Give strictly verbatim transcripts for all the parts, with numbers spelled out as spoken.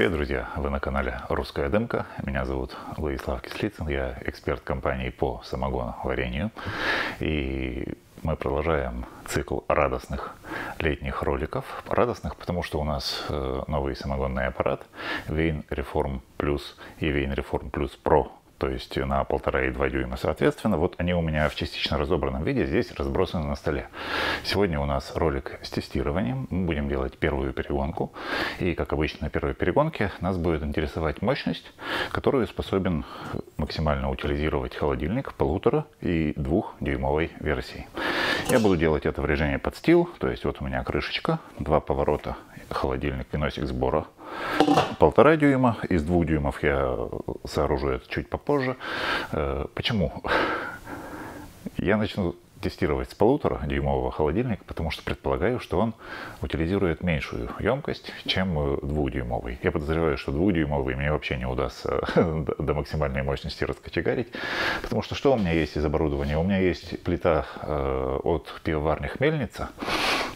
Привет, друзья! Вы на канале Русская Дымка. Меня зовут Владислав Кислицын, я эксперт компании по самогоноварению. И мы продолжаем цикл радостных летних роликов. Радостных, потому что у нас новый самогонный аппарат Wein Reform Plus и Wein Reform Plus Pro. То есть на полтора и два дюйма, соответственно. Вот они у меня в частично разобранном виде здесь разбросаны на столе. Сегодня у нас ролик с тестированием. Мы будем делать первую перегонку. И, как обычно, на первой перегонке нас будет интересовать мощность, которую способен максимально утилизировать холодильник полутора и двух дюймовой версии. Я буду делать это в режиме подстил. То есть вот у меня крышечка, два поворота, холодильник и носик сбора. Полтора дюйма, из двух дюймов я сооружу это чуть попозже. Почему? Я начну тестировать с полутора дюймового холодильника, потому что предполагаю, что он утилизирует меньшую емкость, чем двухдюймовый. Я подозреваю, что двухдюймовый мне вообще не удастся до максимальной мощности раскочегарить, потому что что у меня есть из оборудования? У меня есть плита от пивоварни Хмельница,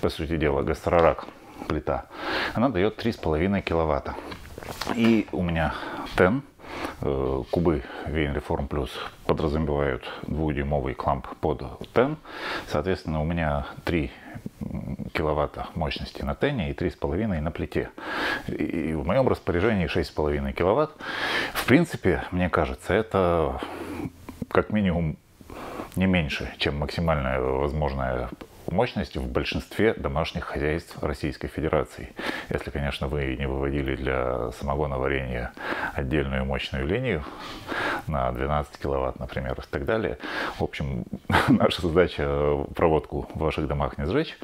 по сути дела Гастрорак плита. Она дает три с половиной киловатта. И у меня тен кубы Wein Reform Plus подразумевают двухдюймовый кламп под тен. Соответственно, у меня три киловатта мощности на тене и три с половиной на плите. И в моем распоряжении шесть с половиной киловатт. В принципе, мне кажется, это как минимум не меньше, чем максимальная возможная мощность в большинстве домашних хозяйств Российской Федерации. Если, конечно, вы не выводили для самогоноварения отдельную мощную линию на двенадцать киловатт, например, и так далее. В общем, наша задача проводку в ваших домах не сжечь.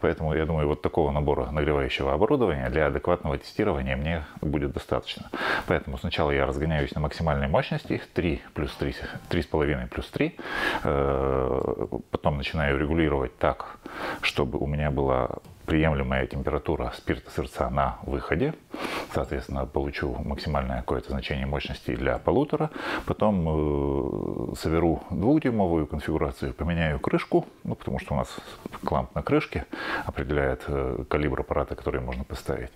Поэтому, я думаю, вот такого набора нагревающего оборудования для адекватного тестирования мне будет достаточно. Поэтому сначала я разгоняюсь на максимальной мощности три плюс три, три с половиной плюс три. Потом начинаю регулировать так, чтобы у меня была приемлемая температура спирта сырца на выходе. Соответственно, получу максимальное какое-то значение мощности для полутора. Потом э, соберу двухдюймовую конфигурацию, поменяю крышку, ну, потому что у нас кламп на крышке определяет э, калибр аппарата, который можно поставить.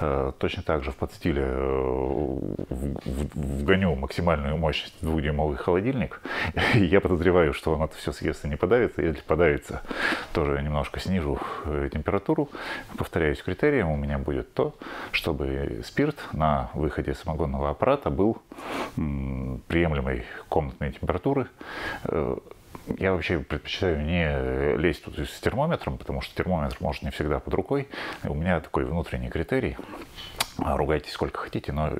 Э, точно так же в подстиле э, вгоню максимальную мощность в двухдюймовый холодильник. Я подозреваю, что он это все съест и не подавится. Если подавится, тоже немножко снижу температуру. Повторяюсь, критерием у меня будет то, чтобы спирт на выходе самогонного аппарата был приемлемой комнатной температуры. Я вообще предпочитаю не лезть тут с термометром, потому что термометр может не всегда под рукой. У меня такой внутренний критерий. Ругайтесь сколько хотите, но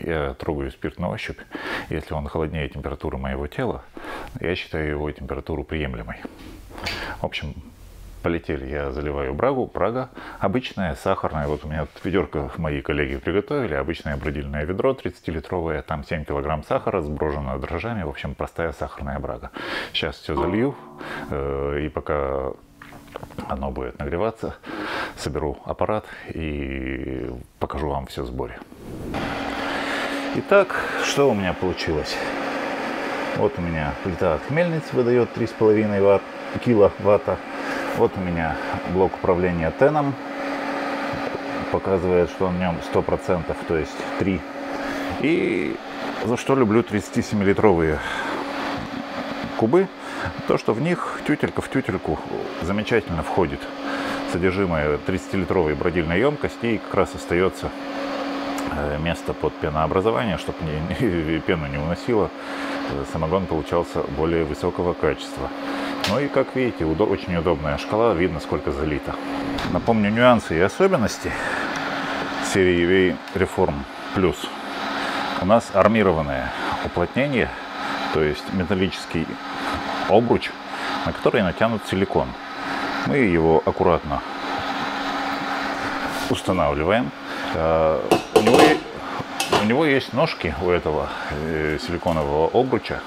я трогаю спирт на ощупь. Если он холоднее температуры моего тела, я считаю его температуру приемлемой. В общем, полетели. Я заливаю брагу. Брага обычная, сахарная. Вот у меня тут ведерко мои коллеги приготовили. Обычное бродильное ведро, тридцатилитровое. Там семь килограмм сахара, сброжено дрожжами. В общем, простая сахарная брага. Сейчас все залью. И пока оно будет нагреваться, соберу аппарат и покажу вам все в сборе. Итак, что у меня получилось? Вот у меня плита от Хмельницы выдает три с половиной киловатта. Вот у меня блок управления теном, показывает, что он в нем сто процентов, то есть три. И за что люблю тридцатисемилитровые кубы, то что в них тютелька в тютельку замечательно входит содержимое тридцатилитровой бродильной емкости, и как раз остается место под пенообразование, чтобы пену не уносило. Самогон получался более высокого качества. Ну и, как видите, очень удобная шкала, видно, сколько залито. Напомню нюансы и особенности серии Wein Reform Plus. У нас армированное уплотнение, то есть металлический обруч, на который натянут силикон. Мы его аккуратно устанавливаем. У него, у него есть ножки, у этого силиконового обруча,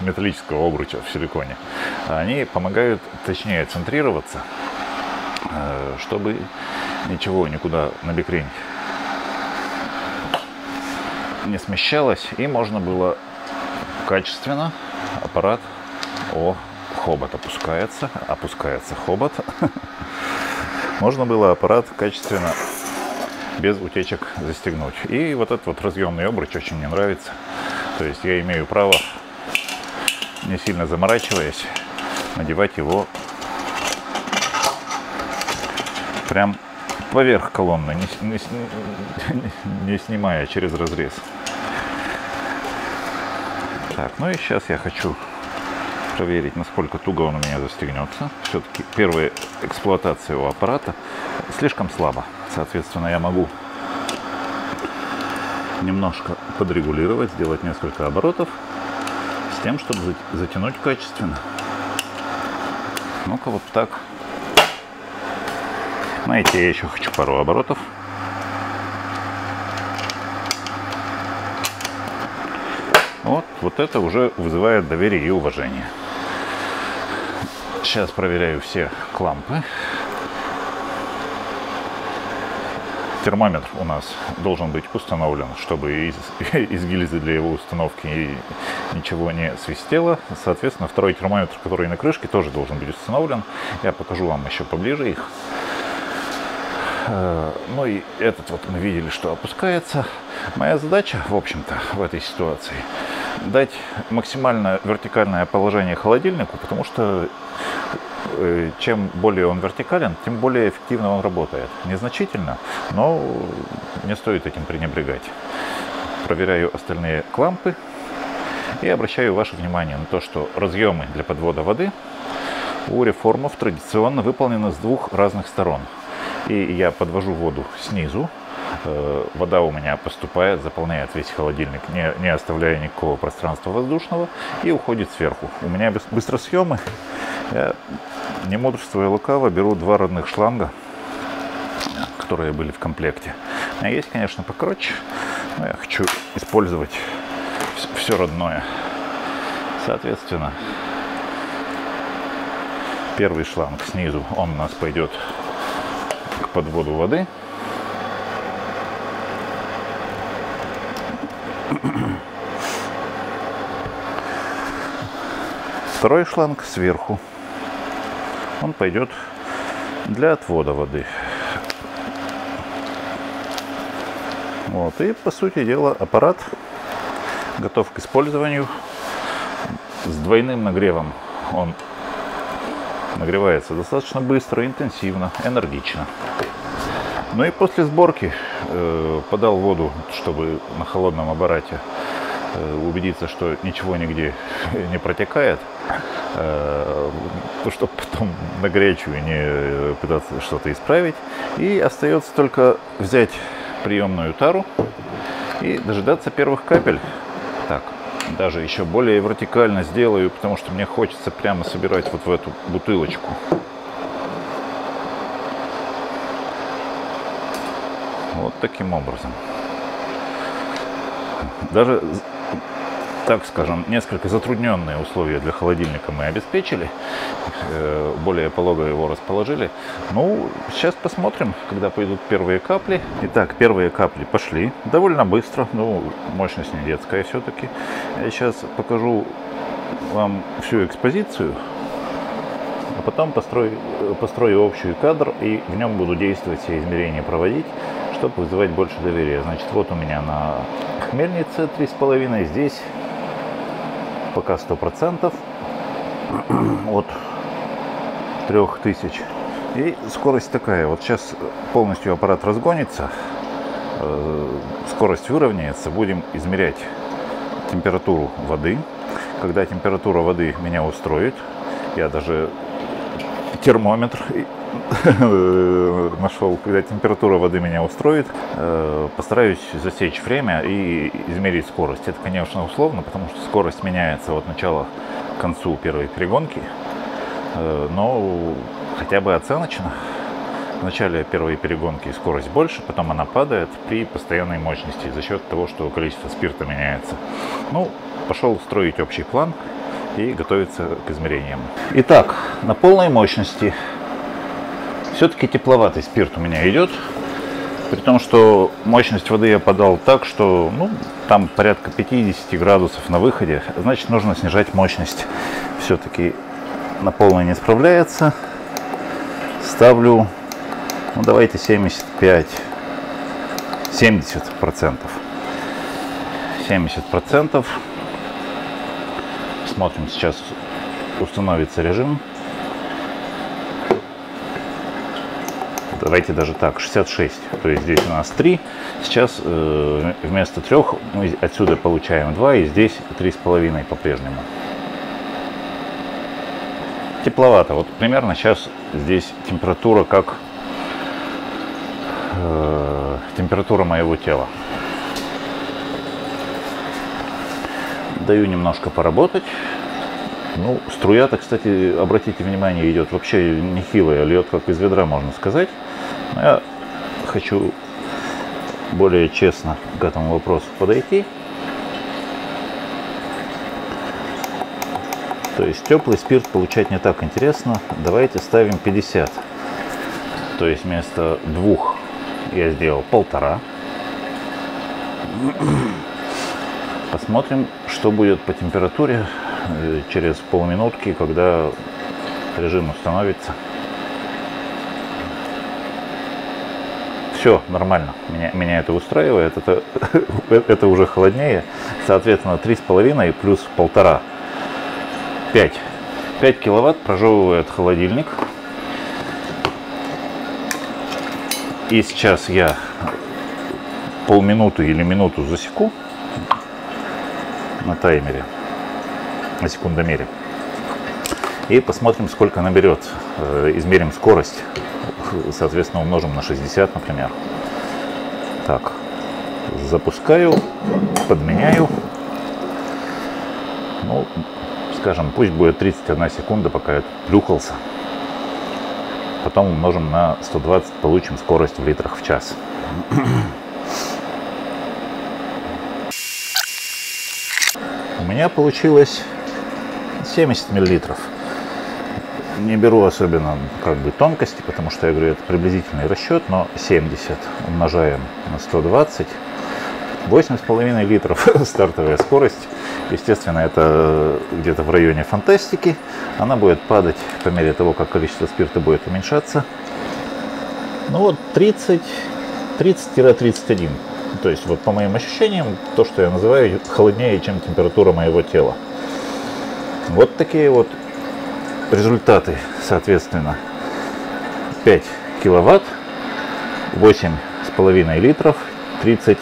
металлического обруча в силиконе. Они помогают точнее центрироваться, чтобы ничего никуда на бекрень не смещалось, и можно было качественно аппарат о хобот опускается, опускается хобот. Можно было аппарат качественно без утечек застегнуть. И вот этот вот разъемный обруч очень мне нравится. То есть я имею право, не сильно заморачиваясь, надевать его прям поверх колонны, не, не, не снимая через разрез. Так, ну и сейчас я хочу проверить, насколько туго он у меня застегнется. Все-таки первая эксплуатация у аппарата слишком слабо. Соответственно, я могу немножко подрегулировать, сделать несколько оборотов с тем, чтобы затянуть качественно. Ну-ка вот так. Знаете, я еще хочу пару оборотов. Вот, вот это уже вызывает доверие и уважение. Сейчас проверяю все клампы. Термометр у нас должен быть установлен, чтобы из, из гильзы для его установки ничего не свистело. Соответственно, второй термометр, который на крышке, тоже должен быть установлен. Я покажу вам еще поближе их. Ну и этот вот мы видели, что опускается. Моя задача, в общем-то, в этой ситуации дать максимально вертикальное положение холодильнику, потому что чем более он вертикален, тем более эффективно он работает. Незначительно, но не стоит этим пренебрегать. Проверяю остальные клампы и обращаю ваше внимание на то, что разъемы для подвода воды у реформов традиционно выполнены с двух разных сторон. И я подвожу воду снизу, вода у меня поступает, заполняет весь холодильник, не, не оставляя никакого пространства воздушного, и уходит сверху. У меня быстросъемы, я, не мудрствуя лукаво, беру два родных шланга, которые были в комплекте. А есть, конечно, покороче, но я хочу использовать все родное. Соответственно, первый шланг снизу, он у нас пойдет к подводу воды. Второй шланг сверху, он пойдет для отвода воды. Вот, и по сути дела аппарат готов к использованию. С двойным нагревом он нагревается достаточно быстро, интенсивно, энергично. Ну и после сборки э, подал воду, чтобы на холодном аппарате э, убедиться, что ничего нигде не протекает, э, чтобы потом на горячую не пытаться что-то исправить. И остается только взять приемную тару и дожидаться первых капель. Так. Даже еще более вертикально сделаю, потому что мне хочется прямо собирать вот в эту бутылочку. Вот таким образом. Даже, так скажем, несколько затрудненные условия для холодильника мы обеспечили. Более полого его расположили. Ну, сейчас посмотрим, когда пойдут первые капли. Итак, первые капли пошли довольно быстро. Ну, мощность не детская все-таки. Я сейчас покажу вам всю экспозицию, а потом построю, построю общий кадр, и в нем буду действовать, все измерения проводить, чтобы вызывать больше доверия. Значит, вот у меня на Хмельнице три с половиной, здесь пока сто процентов от трёх тысяч. И скорость такая. Вот сейчас полностью аппарат разгонится, скорость выровняется, будем измерять температуру воды. Когда температура воды меня устроит, я даже термометр нашел, когда температура воды меня устроит, постараюсь засечь время и измерить скорость. Это, конечно, условно, потому что скорость меняется от начала к концу первой перегонки, но хотя бы оценочно. В начале первой перегонки скорость больше, потом она падает при постоянной мощности за счет того, что количество спирта меняется. Ну, пошел строить общий план и готовиться к измерениям. Итак, на полной мощности. Все-таки тепловатый спирт у меня идет, при том, что мощность воды я подал так, что, ну, там порядка пятидесяти градусов на выходе, значит, нужно снижать мощность. Все-таки на полной не справляется. Ставлю, ну, давайте семьдесят пять. семьдесят процентов. семьдесят процентов. Смотрим, сейчас установится режим. Давайте даже так, шестьдесят шесть. То есть здесь у нас три. Сейчас э, вместо трёх мы отсюда получаем два, и здесь три с половиной по-прежнему. Тепловато. Вот примерно сейчас здесь температура как э, температура моего тела. Даю немножко поработать. Ну, струя-то, кстати, обратите внимание, идет вообще нехилая, льет как из ведра, можно сказать. Но я хочу более честно к этому вопросу подойти. То есть теплый спирт получать не так интересно. Давайте ставим пятьдесят. То есть вместо двух я сделал полтора. Посмотрим, что будет по температуре через полминутки, когда режим установится. Все нормально, меня, меня это устраивает, это, это уже холоднее, соответственно три с половиной плюс полтора, пять киловатт прожевывает холодильник. И сейчас я полминуты или минуту засеку на таймере, на секундомере, и посмотрим, сколько наберет. Измерим скорость, соответственно умножим на шестьдесят, например. Так, запускаю, подменяю. Ну, скажем, пусть будет тридцать одна секунда, пока я плюхался. Потом умножим на сто двадцать, получим скорость в литрах в час. У меня получилось семьдесят миллилитров. Не беру особенно как бы тонкости, потому что я говорю, это приблизительный расчет, но семьдесят умножаем на сто двадцать, восемь с половиной литров стартовая скорость. Естественно, это где-то в районе фантастики. Она будет падать по мере того, как количество спирта будет уменьшаться. Ну вот тридцать — тридцать-тридцать один. То есть вот по моим ощущениям, то, что я называю холоднее, чем температура моего тела. Вот такие вот результаты, соответственно, пять киловатт, восемь с половиной литров, тридцать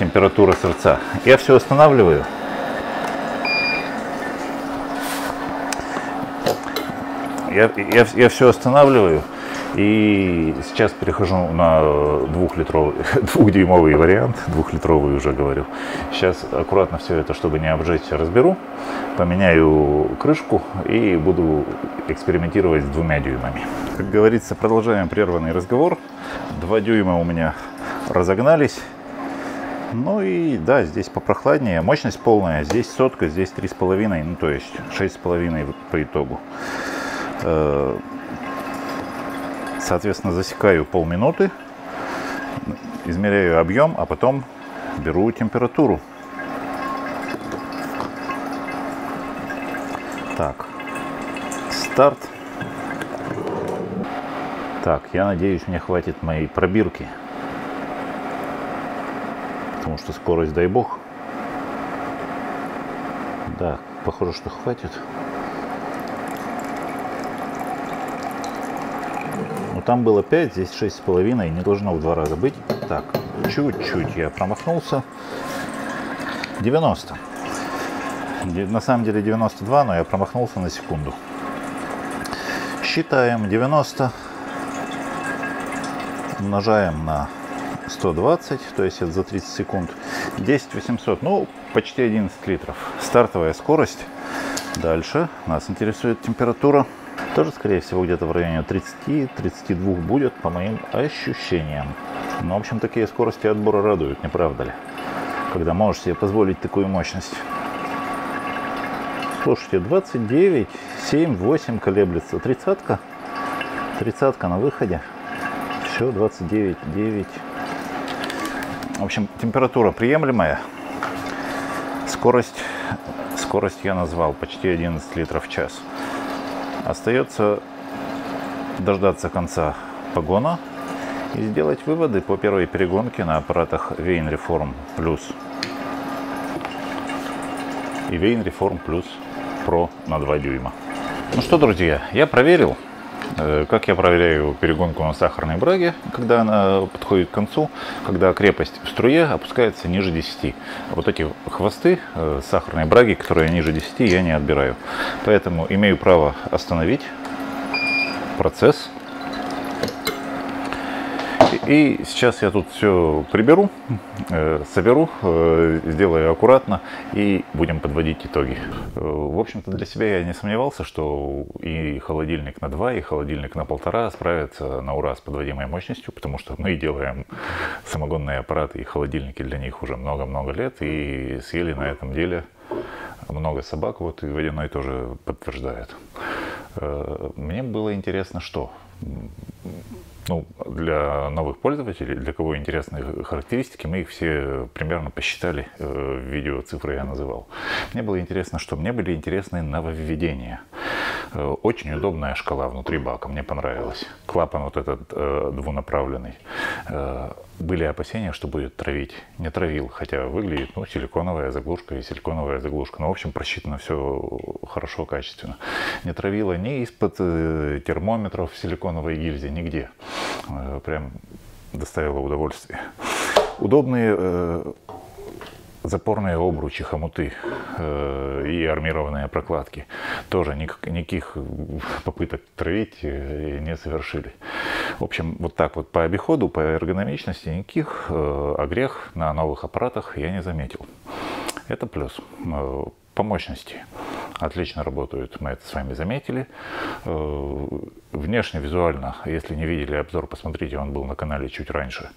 температура сердца. Я все останавливаю. Я, я, я все останавливаю. И сейчас перехожу на двухлитровый, двухдюймовый вариант, двухлитровый уже говорю. Сейчас аккуратно все это, чтобы не обжечься, разберу, поменяю крышку и буду экспериментировать с двумя дюймами. Как говорится, продолжаем прерванный разговор. Два дюйма у меня разогнались. Ну и да, здесь попрохладнее. Мощность полная, здесь сотка, здесь три с половиной, ну то есть шесть с половиной по итогу. Соответственно, засекаю полминуты, измеряю объем, а потом беру температуру. Так, старт. Так, я надеюсь, мне хватит моей пробирки, потому что скорость, дай бог. Да, похоже, что хватит. Там было пять, здесь шесть с половиной, не должно в два раза быть. Так, чуть-чуть я промахнулся. девяносто. На самом деле девяносто два, но я промахнулся на секунду. Считаем девяносто. Умножаем на сто двадцать, то есть это за тридцать секунд. десять тысяч восемьсот, ну почти одиннадцать литров. Стартовая скорость. Дальше нас интересует температура. Тоже, скорее всего, где-то в районе тридцати — тридцати двух будет, по моим ощущениям. Но, в общем, такие скорости отбора радуют, не правда ли? Когда можешь себе позволить такую мощность. Слушайте, двадцать девять, семь, восемь колеблется. Тридцатка. Тридцатка на выходе. Все, двадцать девять, девять. В общем, температура приемлемая. Скорость, скорость я назвал почти одиннадцать литров в час. Остается дождаться конца погона и сделать выводы по первой перегонке на аппаратах Wein Reform Plus и Wein Reform Plus Pro на два дюйма. Ну что, друзья, я проверил, как я проверяю перегонку на сахарной браге, когда она подходит к концу, когда крепость в струе опускается ниже десяти. Вот эти хвосты сахарной браги, которые ниже десяти, я не отбираю. Поэтому имею право остановить процесс. И сейчас я тут все приберу, соберу, сделаю аккуратно и будем подводить итоги. В общем-то, для себя я не сомневался, что и холодильник на два, и холодильник на полтора справятся на ура с подводимой мощностью, потому что мы делаем самогонные аппараты и холодильники для них уже много-много лет и съели на этом деле много собак, вот и водяной тоже подтверждает. Мне было интересно, что... Ну, для новых пользователей, для кого интересны характеристики, мы их все примерно посчитали, в видео цифры я называл. Мне было интересно, что мне были интересны нововведения. Очень удобная шкала внутри бака, мне понравилась. Клапан вот этот э, двунаправленный. Э, были опасения, что будет травить. Не травил, хотя выглядит, ну, силиконовая заглушка и силиконовая заглушка. Но, в общем, просчитано все хорошо, качественно. Не травило ни из-под э, термометров в силиконовой гильзе, нигде. Э, прям доставило удовольствие. Удобные... Э, запорные обручи, хомуты э, и армированные прокладки тоже никак, никаких попыток травить не совершили. В общем, вот так вот по обиходу, по эргономичности никаких э, огрех на новых аппаратах я не заметил. Это плюс. Э, по мощности отлично работают, мы это с вами заметили. Э, внешне, визуально, если не видели обзор, посмотрите, он был на канале чуть раньше.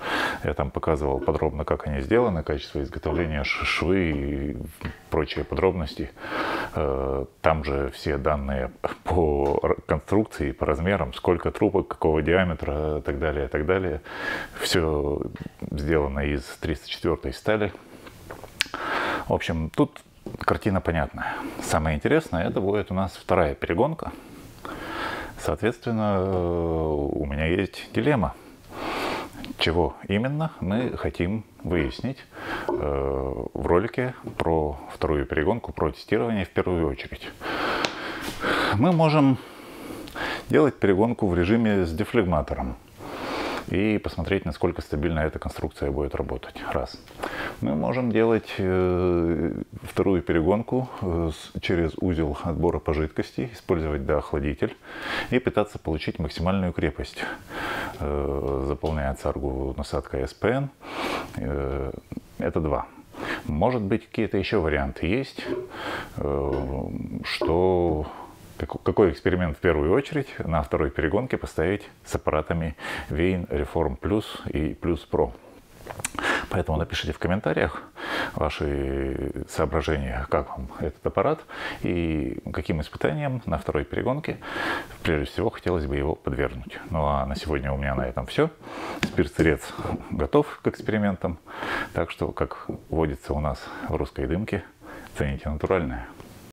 Я там показывал подробно, как они сделаны, качество изготовления, швы и прочие подробности. Там же все данные по конструкции, по размерам, сколько трубок, какого диаметра и так далее, и так далее. Все сделано из триста четвёртой стали. В общем, тут картина понятная. Самое интересное, это будет у нас вторая перегонка. Соответственно, у меня есть дилемма. Чего именно мы хотим выяснить э, в ролике про вторую перегонку, про тестирование в первую очередь. Мы можем делать перегонку в режиме с дефлегматором и посмотреть, насколько стабильно эта конструкция будет работать. Раз. Мы можем делать э, вторую перегонку э, через узел отбора по жидкости, использовать доохладитель и пытаться получить максимальную крепость. Э, заполняется аргу насадка эс пэ эн. Э, это два. Может быть, какие-то еще варианты есть, э, что... Какой эксперимент в первую очередь на второй перегонке поставить с аппаратами Wein Reform Plus и Plus Pro? Поэтому напишите в комментариях ваши соображения, как вам этот аппарат и каким испытаниям на второй перегонке прежде всего хотелось бы его подвергнуть. Ну а на сегодня у меня на этом все. Спирт-сырец готов к экспериментам. Так что, как водится у нас в русской дымке, цените натуральное.